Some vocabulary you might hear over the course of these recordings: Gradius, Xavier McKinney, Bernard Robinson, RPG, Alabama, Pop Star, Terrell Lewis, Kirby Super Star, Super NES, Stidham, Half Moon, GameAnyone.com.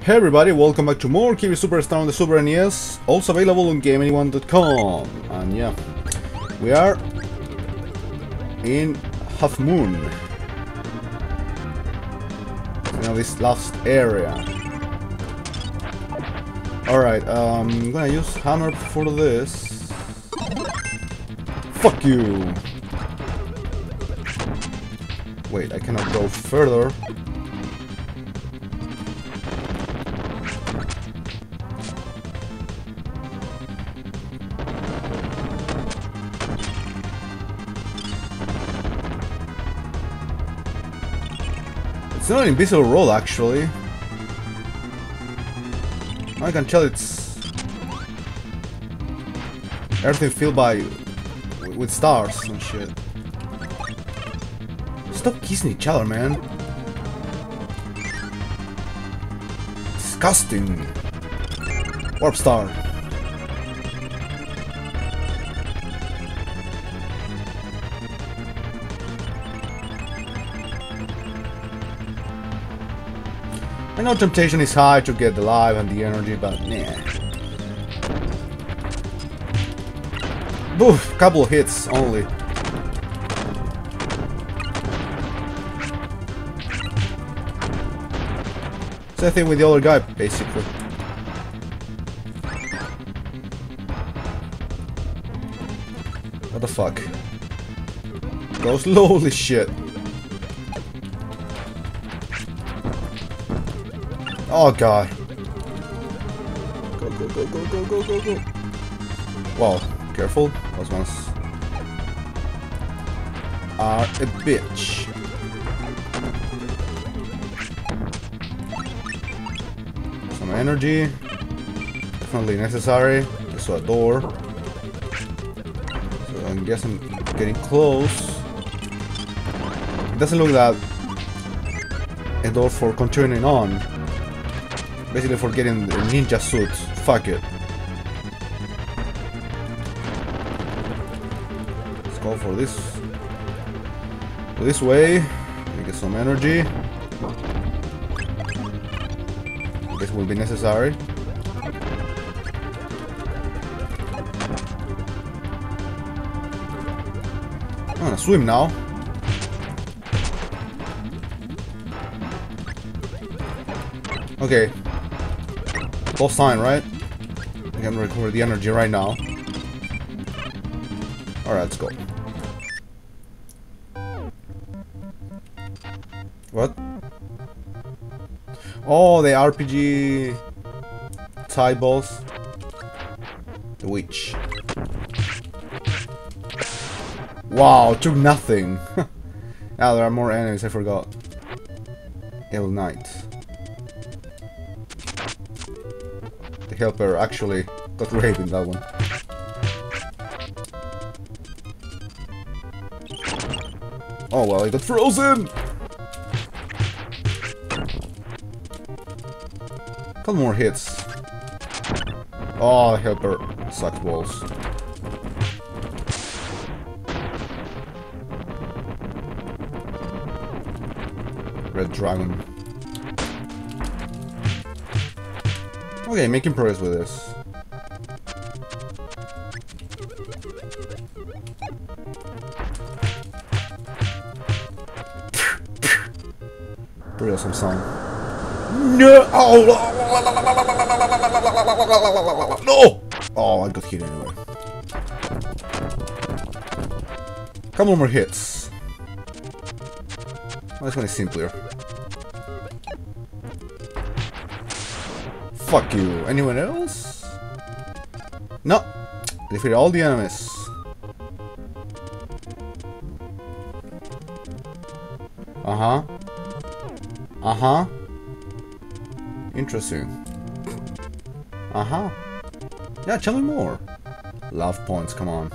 Hey everybody, welcome back to more Kirby Super Star on the Super NES, also available on GameAnyone.com. And yeah, we are in Half Moon. You know, this last area. Alright, I'm gonna use hammer for this. Fuck you! Wait, I cannot go further. It's not an invisible roll, actually. I can tell it's everything filled with stars and shit. Stop kissing each other, man. Disgusting. Warp star. I know temptation is high to get the life and the energy, but nah. Boof, couple of hits only. Same thing with the other guy, basically. What the fuck? Go slowly, shit. Oh god. Go, go, go, go, go, go, go, go. Well, careful. Those ones are a bitch. Some energy. Definitely necessary. I saw a door. So I guess I'm getting close. It doesn't look that a door for continuing on. Basically for getting the ninja suit. Fuck it. Let's go for this. This way. Get some energy. This will be necessary. I'm gonna swim now. Okay. Lost sign, right? I can recover the energy right now. Alright, let's go. What? Oh, the RPG Thai boss. The witch. Wow, took nothing. Ah, there are more enemies, I forgot. Ill Knight. Helper actually got raped in that one. Oh well, I got frozen! Couple more hits. Oh, helper sucks balls. Red dragon. Okay, making progress with this. Pretty awesome song. No! No! Oh, I got hit anyway. Couple more hits. This one is simpler. Fuck you. Anyone else? No. Defeat all the enemies. Uh-huh. Uh-huh. Interesting. Uh-huh. Yeah, tell me more. Love points, come on.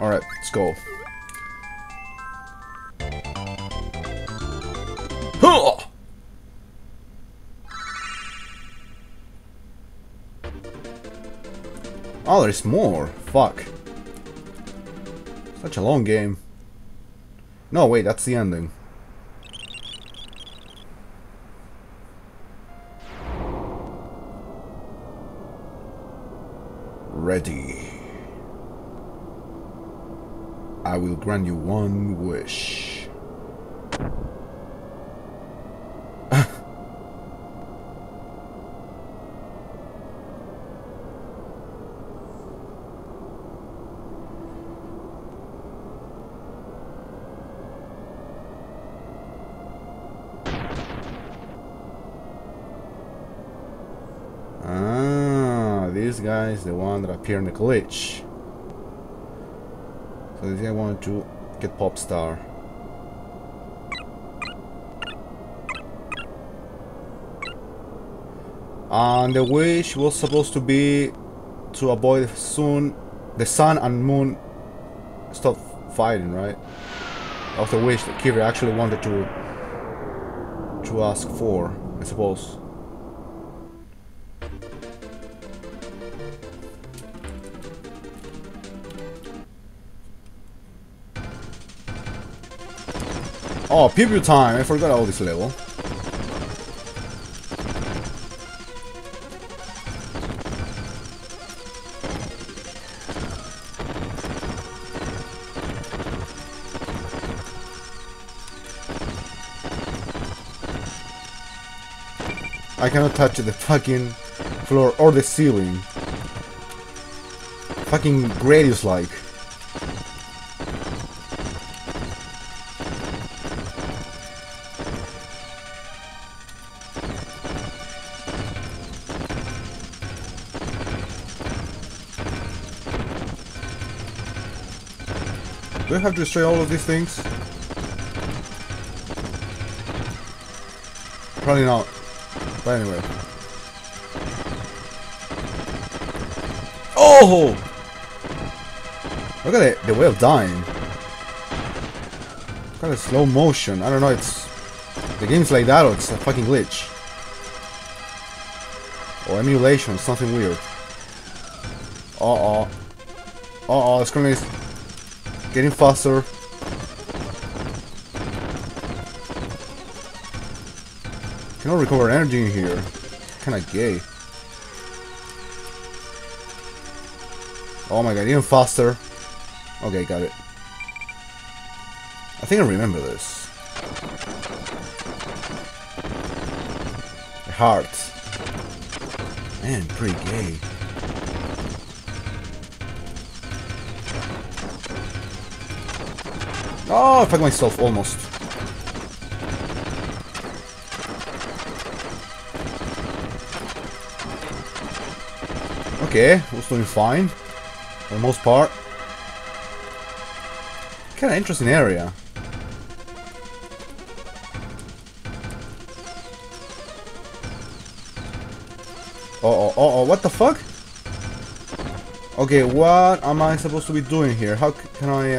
Alright, let's go. Oh, there's more. Fuck. Such a long game. No, wait, that's the ending. ready, I will grant you one wish. This guy is the one that appeared in the glitch. So this guy wanted to get Pop Star. And the wish was supposed to be to avoid the sun and moon stop fighting, right? That was the wish that Kirby actually wanted to ask for, I suppose. Oh, pew-pew time! I forgot all this level. I cannot touch the fucking floor or the ceiling. Fucking Gradius like. Do I have to destroy all of these things? Probably not. But anyway. Oh! Look at the way of dying. Kind of slow motion. I don't know. It's the game's like that, or it's a fucking glitch, or emulation, or something weird. Uh oh. The screen is getting faster. Cannot recover energy in here. Kinda gay. Oh my god, even faster. Okay, got it. I think I remember this. The heart. Man, pretty gay. Oh, I fucked myself almost. Okay, was doing fine for the most part. Kinda interesting area. Oh, what the fuck? Okay, what am I supposed to be doing here? How can I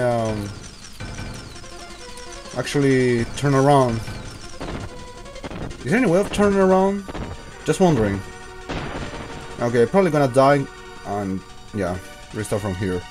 actually turn around? Is there any way of turning around? Just wondering. Okay, probably gonna die and yeah, restart from here.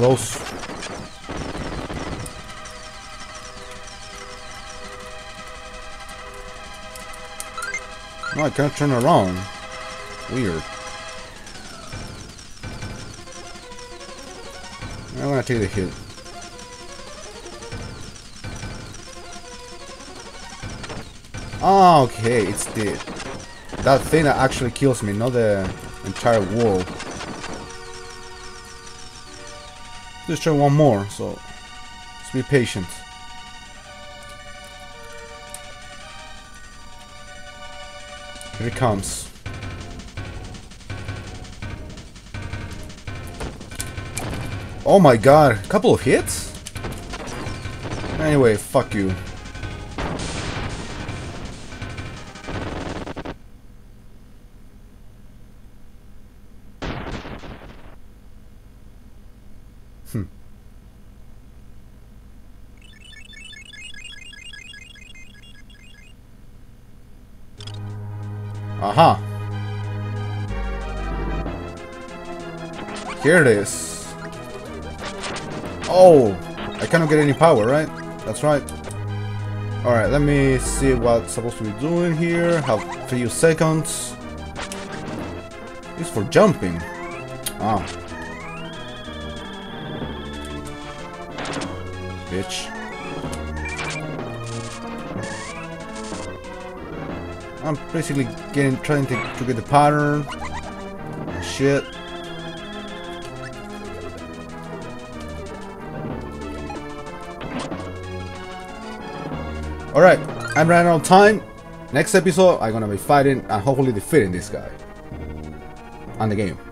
Close. No, I can't turn around. Weird. I'm gonna take the hit. Ah, okay, it's that thing that actually kills me, not the entire wall. Let's try one more, so let's be patient. Here it comes. Oh my god, a couple of hits? Anyway, fuck you. Aha! Here it is. Oh, I cannot get any power, right? That's right. Alright, let me see what I'm supposed to be doing here. Have a few seconds. It's for jumping. Ah. Bitch. I'm basically trying to get the pattern. Shit. Alright, I'm running out of time. Next episode, I'm gonna be fighting and hopefully defeating this guy. And the game.